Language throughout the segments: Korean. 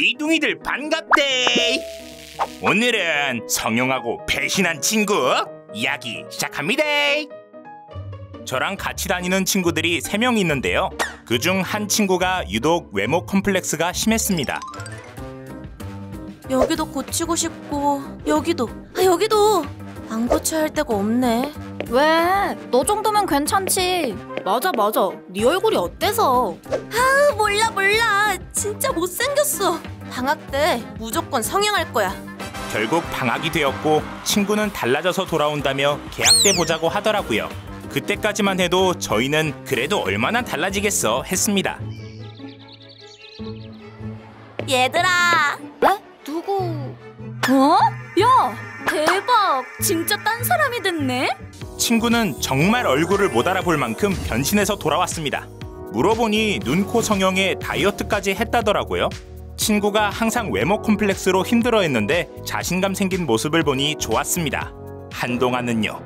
리둥이들 반갑대. 오늘은 성형하고 배신한 친구 이야기 시작합니다. 저랑 같이 다니는 친구들이 3명 있는데요. 그중 한 친구가 유독 외모 컴플렉스가 심했습니다. 여기도 고치고 싶고 여기도 안 고쳐야 할 데가 없네. 왜? 너 정도면 괜찮지. 맞아. 네 얼굴이 어때서? 아 몰라. 진짜 못생겼어. 방학 때 무조건 성형할 거야. 결국 방학이 되었고 친구는 달라져서 돌아온다며 계약 때 보자고 하더라고요. 그때까지만 해도 저희는 그래도 얼마나 달라지겠어 했습니다. 얘들아. 어? 누구? 어? 야! 대박! 진짜 딴 사람이 됐네? 친구는 정말 얼굴을 못 알아볼 만큼 변신해서 돌아왔습니다. 물어보니 눈, 코 성형에 다이어트까지 했다더라고요. 친구가 항상 외모 콤플렉스로 힘들어했는데 자신감 생긴 모습을 보니 좋았습니다. 한동안은요.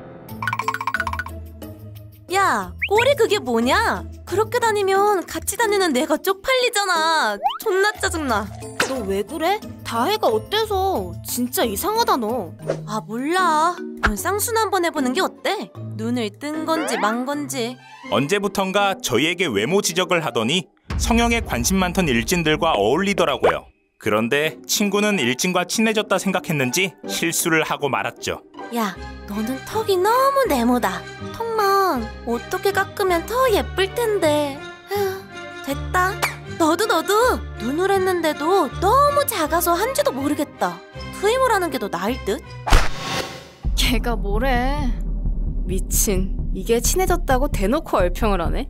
야, 꼬리 그게 뭐냐? 그렇게 다니면 같이 다니는 내가 쪽팔리잖아. 존나 짜증나. 너 왜 그래? 다혜가 어때서? 진짜 이상하다 너. 아 몰라. 쌍수나 한번 해보는 게 어때? 눈을 뜬 건지 만 건지. 언제부턴가 저희에게 외모 지적을 하더니 성형에 관심 많던 일진들과 어울리더라고요. 그런데 친구는 일진과 친해졌다 생각했는지 실수를 하고 말았죠. 야, 너는 턱이 너무 네모다. 턱만 어떻게 깎으면 더 예쁠 텐데. 휴, 됐다. 너도 눈을 했는데도 너무 작아서 한지도 모르겠다. 트임을 하는 게 더 나을 듯? 걔가 뭐래. 미친. 이게 친해졌다고 대놓고 얼평을 하네.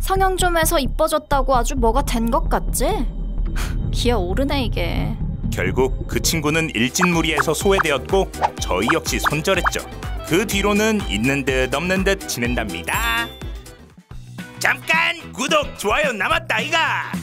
성형 좀 해서 이뻐졌다고 아주 뭐가 된 것 같지? 기어 오르네 이게. 결국 그 친구는 일진 무리에서 소외되었고 저희 역시 손절했죠. 그 뒤로는 있는 듯 없는 듯 지낸답니다. 잠깐 구독, 좋아요 남았다 이가.